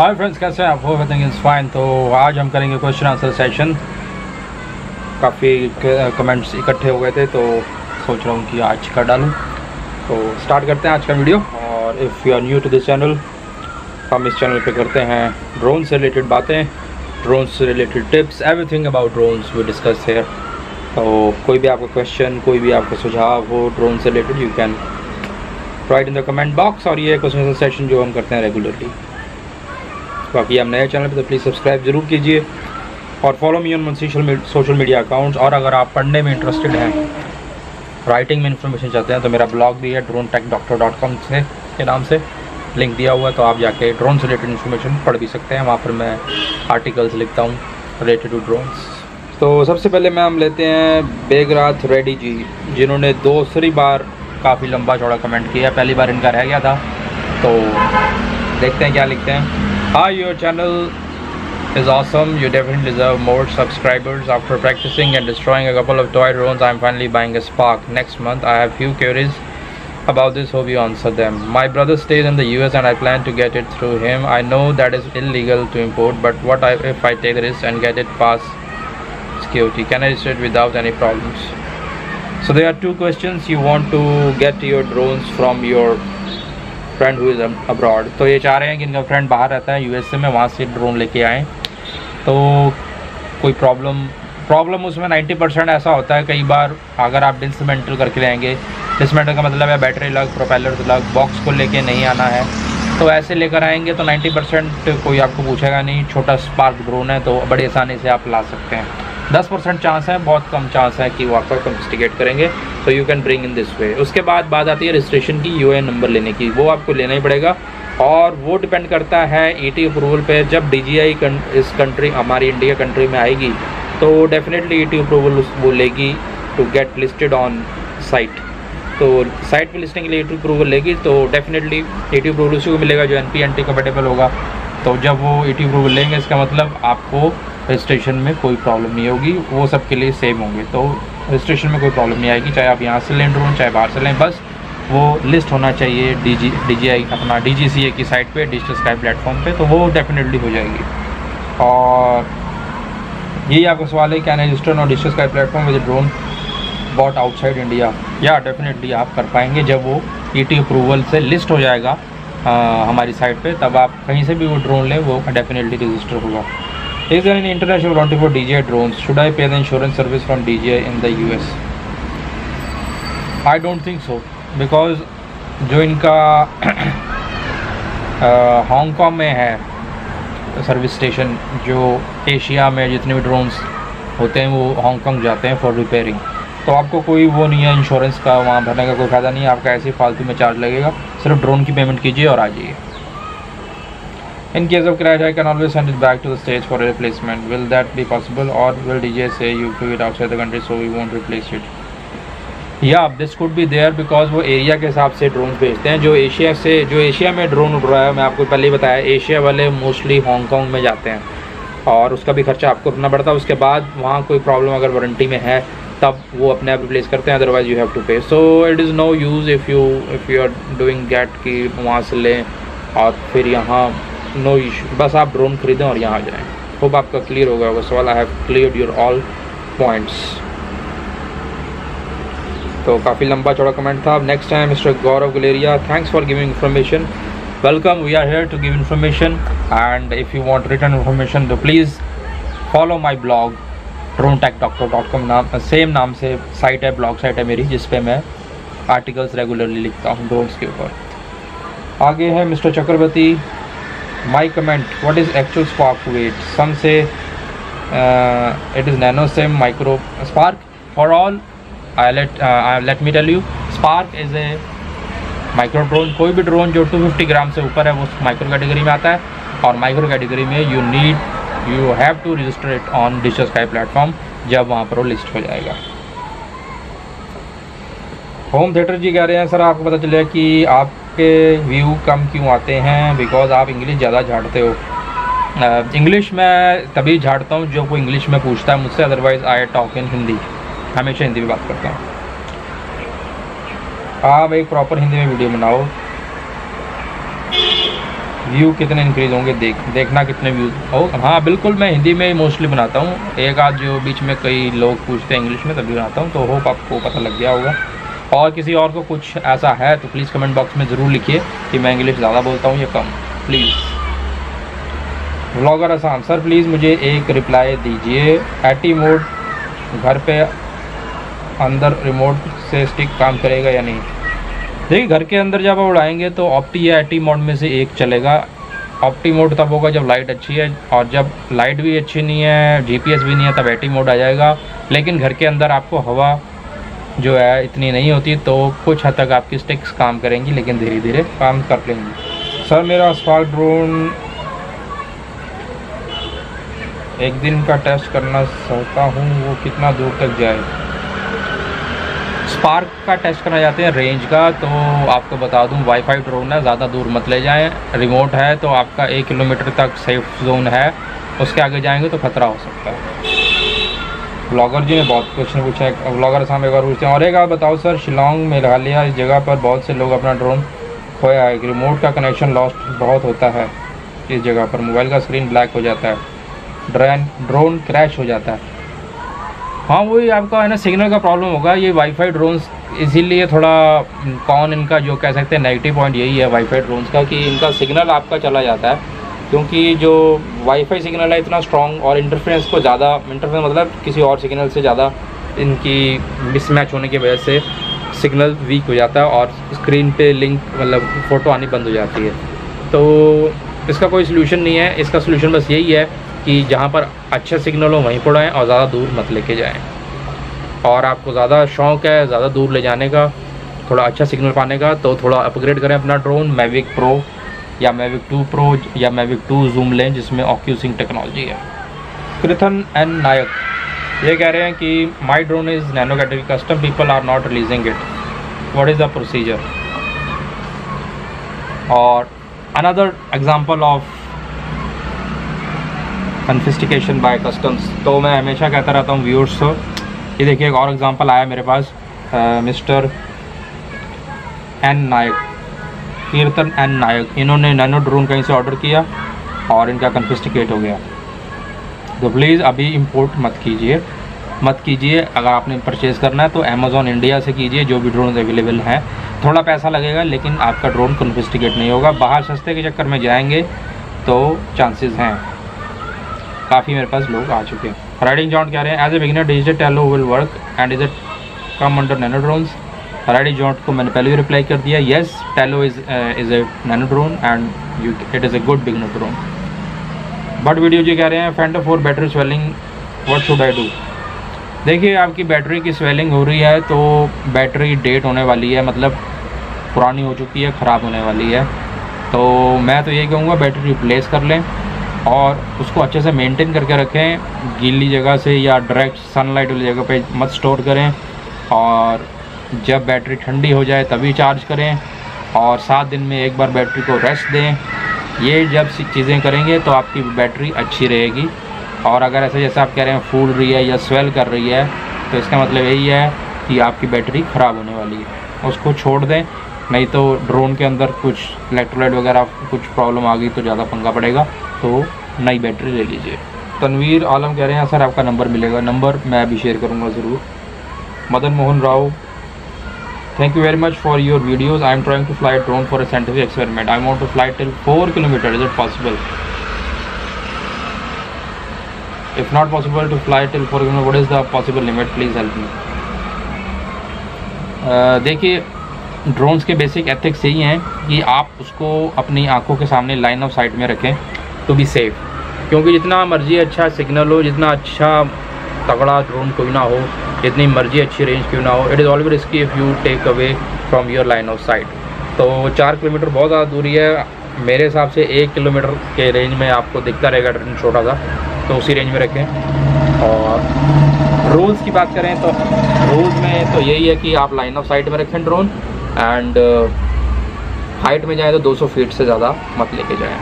Hi friends, कैसे हैं आप? Hope everything is fine. तो आज हम करेंगे क्वेश्चन आंसर सेशन। काफ़ी कमेंट्स इकट्ठे हो गए थे तो सोच रहा हूँ कि आज का डालूँ। तो स्टार्ट करते हैं आज का वीडियो। और if you are new to this channel, हम इस चैनल पे करते हैं ड्रोन से रिलेटेड बातें, ड्रोन से related tips, everything about drones we discuss here. तो कोई भी आपका क्वेश्चन, कोई भी आपका सुझाव हो ड्रोन से related, you can write in the comment box. और ये क्वेश्चन सेशन जो हम करते हैं रेगुलरली। बाकी हम नए चैनल पे, तो प्लीज़ सब्सक्राइब ज़रूर कीजिए और follow me on social media accounts. और अगर आप पढ़ने में इंटरेस्टेड हैं, राइटिंग में इंफॉर्मेशन चाहते हैं, तो मेरा ब्लॉग भी है ड्रोन टेक डॉक्टर.com के नाम से लिंक दिया हुआ है। तो आप जाके ड्रोन से रिलेटेड इन्फॉर्मेशन पढ़ भी सकते हैं। वहाँ पर मैं आर्टिकल्स लिखता हूँ रिलेटेड टू ड्रोन्स। तो सबसे पहले मैं हम लेते हैं बेगराथ रेड्डी जी, जिन्होंने दूसरी बार काफ़ी लंबा चौड़ा कमेंट किया। पहली बार इनका रह गया था, तो देखते हैं क्या लिखते हैं। Hi, your channel is awesome, you definitely deserve more subscribers. After practicing and destroying a couple of toy drones, I am finally buying a Spark next month. I have few queries about this, hope you answer them. My brother stays in the US and I plan to get it through him. I know that is illegal to import, but what if I take the risk and get it past security? Can I register it without any problems? So there are two questions. You want to get your drones from your friend who is abroad. तो ये चाह रहे हैं कि इनका friend बाहर रहता है USA में, वहाँ से drone लेके आएँ। तो कोई प्रॉब्लम उसमें 90% ऐसा होता है कई बार, अगर आप डिसमेंटल करके लेंगे। डिसमेंटल का मतलब है बैटरी लग, प्रोपेलर लग, बॉक्स को लेके नहीं आना है। तो ऐसे लेकर आएंगे तो 90% कोई आपको पूछेगा नहीं। छोटा स्पार्क ड्रोन है तो बड़ी आसानी से आप ला सकते हैं। 10% चांस है, बहुत कम चांस है कि वो आपको कॉन्फिस्टिकेट करेंगे। तो you can bring in this way. उसके बाद बात आती है रजिस्ट्रेशन की, UIN नंबर लेने की। वो आपको लेना ही पड़ेगा और वो डिपेंड करता है ET अप्रूवल पर। जब DJI इस कंट्री, हमारी इंडिया कंट्री में आएगी तो डेफिनेटली ET अप्रूवल वो लेगी to get listed on site. तो साइट पे लिस्टिंग के लिए ET अप्रूवल लेगी, तो डेफिनेटली ET अप्रूवल उसी को मिलेगा जो NP NT कंपेटेबल होगा। तो जब वो ET अप्रूवल लेंगे, इसका मतलब आपको रजिस्ट्रेशन में कोई प्रॉब्लम नहीं होगी। वो सबके लिए सेम होंगे, तो रजिस्ट्रेशन में कोई प्रॉब्लम नहीं आएगी, चाहे आप यहाँ से लें ड्रोन, चाहे बाहर से लें। बस वो लिस्ट होना चाहिए DJI अपना DGCA की साइट पर, डिजिटल स्काई प्लेटफॉर्म पर, तो वो डेफिनेटली हो जाएगी। और यही आपका सवाल है, कैन रजिस्टर और digital sky platform with drone bought outside India? या डेफिनेटली आप कर पाएंगे। जब वो ET अप्रूवल से लिस्ट हो जाएगा हमारी साइट पे, तब आप कहीं से भी वो ड्रोन लें, वो डेफिनेटली रजिस्टर होगा। Is there any international warranty for DJI drones? Should I pay the insurance service from DJI in the US? I don't think so, because जो इनका हांगकॉन्ग में है सर्विस स्टेशन, जो एशिया में जितने भी ड्रोन्स होते हैं वो हांगकॉन्ग जाते हैं फॉर रिपेयरिंग। तो आपको कोई वो नहीं है इंश्योरेंस का, वहाँ भरने का कोई फ़ायदा नहीं है। आपका ऐसे फालतू में चार्ज लगेगा। सिर्फ ड्रोन की पेमेंट कीजिए और आ जाइए। In case of crash, I can always send it back to the stage for replacement, will that be possible? और विल DJI से you do it outside the country so we won't replace it? या this could be there, because वो area के हिसाब से drone भेजते हैं। जो एशिया में ड्रोन उड़ रहा है, मैं आपको पहले ही बताया, एशिया वाले मोस्टली हांगकॉन्ग में जाते हैं और उसका भी खर्चा आपको उठना पड़ता है। उसके बाद वहाँ कोई प्रॉब्लम अगर वारंटी में है तब वो अपने आप रिप्लेस करते हैं, otherwise you have to pay. So it is no use if you are doing get कि वहाँ से लें और फिर यहाँ, नो इशू। बस आप ड्रोन खरीदें और यहाँ आ जाएँ। होप आपका क्लियर होगा वो सवाल। I have clear your all points. तो काफ़ी लंबा चौड़ा कमेंट था। Next time mister Gaurav Guleria, thanks for giving information, welcome, we are here to give information and if you want return information तो please follow my blog drone tech doctor dot com नाम, same नाम से site है, ब्लॉग साइट है मेरी, जिस पे मैं आर्टिकल्स रेगुलरली लिखता हूँ ड्रोन्स के ऊपर। आगे है mister Chakraborty, my comment, what is actual Spark weight? Some say it is nano same micro Spark. For all let me tell you, Spark is a micro drone. कोई भी ड्रोन जो 250 ग्राम से ऊपर है वो माइक्रो कैटेगरी में आता है। और माइक्रो कैटेगरी में you have to register it on digital sky platform, जब वहाँ पर वो लिस्ट हो जाएगा। होम थिएटर जी कह रहे हैं, सर आपको पता चला कि आपके व्यू कम क्यों आते हैं? बिकॉज आप इंग्लिश ज़्यादा झाड़ते हो। इंग्लिश मैं तभी झाड़ता हूँ जो कोई इंग्लिश में पूछता है मुझसे, otherwise I talk in Hindi, हमेशा हिंदी में बात करता हूँ। आप एक प्रॉपर हिंदी में वीडियो बनाओ। व्यू कितने इंक्रीज होंगे, देखना कितने व्यू। और हाँ बिल्कुल मैं हिंदी में ही मोस्टली बनाता हूँ, एक आध जो बीच में कई लोग पूछते हैं इंग्लिश में तभी बनाता हूँ, तो होप आपको पता लग गया होगा। और किसी और को कुछ ऐसा है तो प्लीज़ कमेंट बॉक्स में ज़रूर लिखिए कि मैं इंग्लिश ज़्यादा बोलता हूँ या कम। प्लीज़ व्लॉगर आसान सर प्लीज़ मुझे एक रिप्लाई दीजिए। एटी मोड घर पे अंदर रिमोट से स्टिक काम करेगा या नहीं? देखिए घर के अंदर जब आप उड़ाएंगे तो ऑप्टी या एटी मोड में से एक चलेगा। ऑप्टी मोड तब होगा जब लाइट अच्छी है, और जब लाइट भी अच्छी नहीं है जीपीएस भी नहीं है तब एटी मोड आ जाएगा। लेकिन घर के अंदर आपको हवा जो है इतनी नहीं होती तो कुछ हद तक आपकी स्टिक्स काम करेंगी, लेकिन धीरे धीरे काम कर लेंगी। सर मेरा स्पार्क ड्रोन एक दिन का टेस्ट करना चाहता हूँ, वो कितना दूर तक जाए? स्पार्क का टेस्ट करना चाहते हैं रेंज का, तो आपको बता दूँ वाईफाई ड्रोन है, ज़्यादा दूर मत ले जाएं। रिमोट है तो आपका 1 किलोमीटर तक सेफ जोन है, उसके आगे जाएंगे तो खतरा हो सकता है। व्लॉगर जी ने बहुत क्वेश्चन पूछा है, व्लॉगर साहब एक बार पूछते हैं। और एक आप बताओ सर, शिलांग मेघालय इस जगह पर बहुत से लोग अपना ड्रोन खोया है, रिमोट का कनेक्शन लॉस्ट बहुत होता है इस जगह पर, मोबाइल का स्क्रीन ब्लैक हो जाता है, ड्रोन क्रैश हो जाता है। हाँ वही आपका है ना सिग्नल का प्रॉब्लम होगा, ये वाईफाई ड्रोन्स इसीलिए थोड़ा कौन इनका जो कह सकते हैं नेगेटिव पॉइंट यही है वाईफाई ड्रोन्स का कि इनका सिग्नल आपका चला जाता है, क्योंकि जो वाईफाई सिग्नल है इतना स्ट्रॉन्ग और इंटरफेरेंस को ज़्यादा, इंटरफेरेंस मतलब किसी और सिग्नल से ज़्यादा इनकी मिसमैच होने की वजह से सिग्नल वीक हो जाता है और स्क्रीन पे लिंक मतलब फ़ोटो आनी बंद हो जाती है। तो इसका कोई सलूशन नहीं है, इसका सलूशन बस यही है कि जहाँ पर अच्छा सिग्नल हो वहीं पर उड़ाएँ और ज़्यादा दूर मत लेके जाएँ। और आपको ज़्यादा शौक़ है ज़्यादा दूर ले जाने का, थोड़ा अच्छा सिग्नल पाने का, तो थोड़ा अपग्रेड करें अपना ड्रोन मैविक प्रो या मैविक 2 प्रो या मैविक 2 जूम लें जिसमें ऑक्यूसिंग टेक्नोलॉजी है। किर्थन एन नायक ये कह रहे हैं कि my drone is nano category, custom people are not releasing it, what is the procedure? और another example of confiscation by customs. तो मैं हमेशा कहता रहता हूँ व्यूअर्स को, ये देखिए एक और एग्जांपल आया मेरे पास, मिस्टर एन नायक, कीर्तन एंड नायक, इन्होंने नैनो ड्रोन कहीं से ऑर्डर किया और इनका कन्फिस्टिकेट हो गया। तो प्लीज़ अभी इंपोर्ट मत कीजिए, अगर आपने परचेज़ करना है तो अमेज़ॉन इंडिया से कीजिए, जो भी ड्रोन अवेलेबल हैं। थोड़ा पैसा लगेगा लेकिन आपका ड्रोन कन्फिस्टिकेट नहीं होगा। बाहर सस्ते के चक्कर में जाएंगे तो चांसेस हैं। काफ़ी मेरे पास लोग आ चुके हैं। राइडिंग जॉन कह रहे हैं as a beginner digital Tello will work and is it come under nano drones? Riding John को मैंने पहले ही रिप्लाई कर दिया, yes Tello is a nano drone and it is a good beginner drone. But video ji कह रहे हैं Phantom 4 battery swelling, what should I do? देखिए आपकी बैटरी की स्वेलिंग हो रही है तो बैटरी डेट होने वाली है, मतलब पुरानी हो चुकी है, ख़राब होने वाली है, तो मैं तो ये कहूँगा बैटरी रिप्लेस कर लें और उसको अच्छे से मेनटेन करके रखें। गीली जगह से या डायरेक्ट सनलाइट वाली जगह पर मत स्टोर करें, और जब बैटरी ठंडी हो जाए तभी चार्ज करें, और 7 दिन में एक बार बैटरी को रेस्ट दें। ये जब चीज़ें करेंगे तो आपकी बैटरी अच्छी रहेगी। और अगर ऐसे जैसे आप कह रहे हैं फूल रही है या स्वेल कर रही है तो इसका मतलब यही है कि आपकी बैटरी ख़राब होने वाली है, उसको छोड़ दें। नहीं तो ड्रोन के अंदर कुछ इलेक्ट्रोलाइट वगैरह कुछ प्रॉब्लम आ गई तो ज़्यादा पंगा पड़ेगा, तो नई बैटरी ले लीजिए। तनवीर आलम कह रहे हैं सर आपका नंबर मिलेगा, नंबर मैं अभी शेयर करूँगा ज़रूर। Madan Mohan Rao thank you very much for your videos, I am trying to fly a drone for a scientific experiment, I want to fly till 4 kilometers, is it possible? If not possible to fly till 4 kilometers, what is the possible limit, please help me. देखिए drones के basic ethics यही हैं कि आप उसको अपनी आंखों के सामने लाइन ऑफ साइट में रखें टू बी सेफ, क्योंकि जितना मर्जी अच्छा सिग्नल हो, जितना अच्छा तगड़ा ड्रोन कोई ना हो, जितनी मर्जी अच्छी रेंज क्यों ना हो, it is always risky if you take away from your line of sight. तो 4 किलोमीटर बहुत ज़्यादा दूरी है, मेरे हिसाब से 1 किलोमीटर के रेंज में आपको दिखता रहेगा ड्रोन छोटा सा, तो उसी रेंज में रखें। और रूल्स की बात करें तो रूल्स में तो यही है कि आप लाइन ऑफ साइट में रखें ड्रोन, एंड हाइट में जाएँ तो 200 फीट से ज़्यादा मत लेके जाएँ,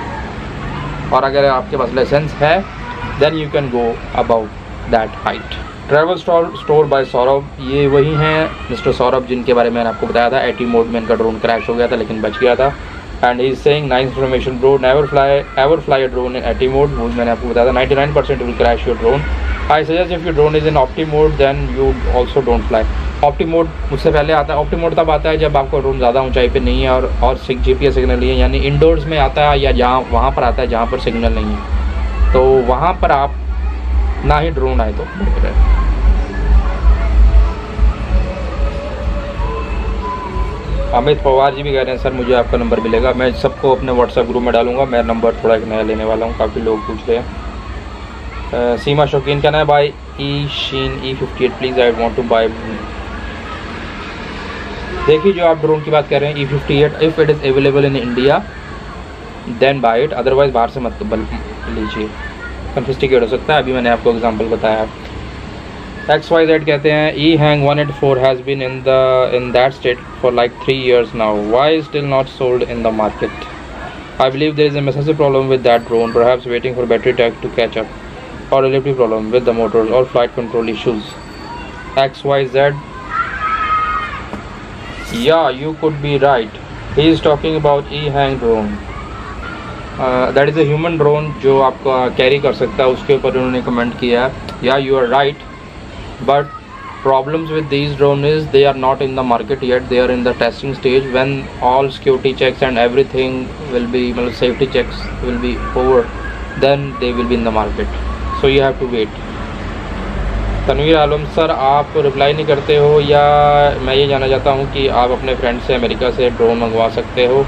और अगर आपके पास लाइसेंस है then you can go about that height. Travel store by Saurabh, ये वही हैं मिस्टर सौरभ जिनके बारे में मैंने आपको बताया था, एटी मोड में इनका ड्रोन क्रैश हो गया था लेकिन बच गया था। And he is saying nice information bro, never fly a drone in ATTI mode. मैंने आपको बताया था 99% will crash your drone. I suggest if your drone is in ऑप्टी mode then you also don't fly. ऑप्टी mode उससे पहले आता है, ऑप्टी mode तब आता है जब आपका ड्रोन ज़्यादा ऊंचाई पे नहीं है और GPS सिग्नल नहीं है, यानी इंडोर्स में आता है या जहाँ वहाँ पर आता है जहाँ पर सिग्नल नहीं है, तो वहाँ पर आप ना ही ड्रोन आए तो बेहतर है। अमित पवार जी भी कह रहे हैं सर मुझे आपका नंबर मिलेगा, मैं सबको अपने व्हाट्सएप ग्रुप में डालूंगा। मैं नंबर थोड़ा एक नया लेने वाला हूँ, काफ़ी लोग पूछ रहे हैं। सीमा शौकीन कहना है buy Eachine E58 please I want to buy. देखिए जो आप ड्रोन की बात कर रहे हैं E58 if it is available in India then buy it, otherwise बाहर से मत लीजिए, कन्फिस्टिकेट हो सकता है। अभी मैंने आपको एग्जाम्पल बताया। XYZ कहते हैं E Hang 184 has been in that state for like 3 years now. Why is still not sold in the market? I believe there is a massive problem with that drone, perhaps waiting for battery tech to catch up, or delivery problem with the motors or flight control issues. XYZ. Yeah, you could be right. He is talking about E Hang drone. That is a human drone जो आप carry कर सकता है, उसके ऊपर उन्होंने comment किया। Yeah, you are right. But problems with these drones is they are not in the market yet, they are in the testing stage. When all security checks and everything will be, well, safety checks will be over, then they will be in the market, so you have to wait. Tanveer Alam sir आप reply नहीं करते हो, या मैं ये जानना चाहता हूँ कि आप अपने फ्रेंड से अमेरिका से ड्रोन मंगवा सकते हो,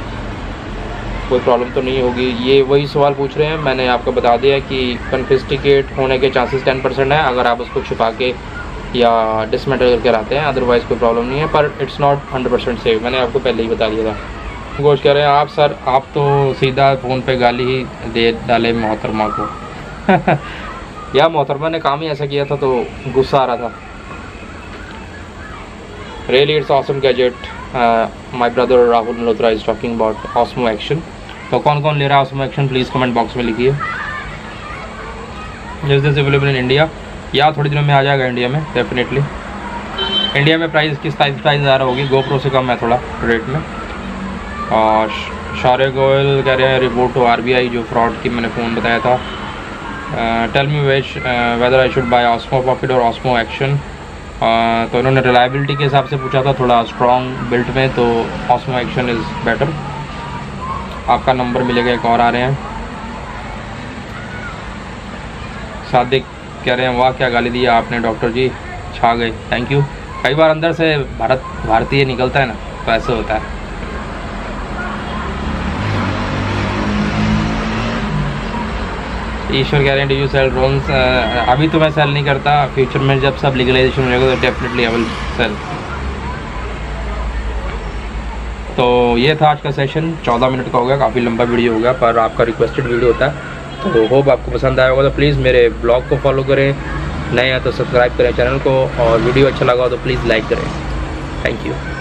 कोई प्रॉब्लम तो नहीं होगी? ये वही सवाल पूछ रहे हैं। मैंने आपको बता दिया कि कन्फिस्टिकेट होने के चांसेस 10% है अगर आप उसको छुपा के या डिसमेंटल करके लाते हैं, अदरवाइज़ कोई प्रॉब्लम नहीं है, पर इट्स नॉट 100% सेफ। मैंने आपको पहले ही बता दिया था। कोशिश कर रहे हैं आप सर, आप तो सीधा फ़ोन पे गाली ही दे डाले मोहतरमा को या मोहतरमा ने काम ही ऐसा किया था तो गुस्सा आ रहा था। Really it's awesome gadget, my brother Rahul Malhotra is talking about Osmo action. तो कौन कौन ले रहा है Osmo Action, please comment box में लिखिए। जिस दिन अवेलेबल इन इंडिया, या थोड़ी दिनों में आ जाएगा इंडिया में डेफिनेटली। इंडिया में प्राइस किस टाइप प्राइस आ रहा होगी, GoPro से कम है थोड़ा रेट में। और शार्क गोयल कह रहे हैं रिपोर्ट टू RBI जो फ्रॉड की मैंने फ़ोन बताया था। Tell me whether I should buy Osmo Pocket और ऑस्मो एक्शन। तो इन्होंने रिलायबिलिटी के हिसाब से पूछा था, थोड़ा स्ट्रॉन्ग बिल्ट में तो ऑस्मो एक्शन इज़ बेटर। आपका नंबर मिलेगा। एक और आ रहे हैं। सादिक कह रहे हैं वाह क्या गाली दिया आपने डॉक्टर जी, छा गए, थैंक यू। कई बार अंदर से भारतीय निकलता है ना, तो ऐसे होता है। ईश्वर कह रहे हैं डू यू सेल ड्रोन्स? अभी तो मैं सेल नहीं करता, फ्यूचर में जब सब लीगलाइजेशन हो जाएगा तो डेफिनेटली आई विल सेल। तो ये था आज का सेशन, 14 मिनट का होगा, काफ़ी लंबा वीडियो होगा पर आपका रिक्वेस्टेड वीडियो होता है, तो होप आपको पसंद आया होगा। तो प्लीज़ मेरे ब्लॉग को फॉलो करें, नए हैं तो सब्सक्राइब करें चैनल को, और वीडियो अच्छा लगा हो तो प्लीज़ लाइक करें। Thank you.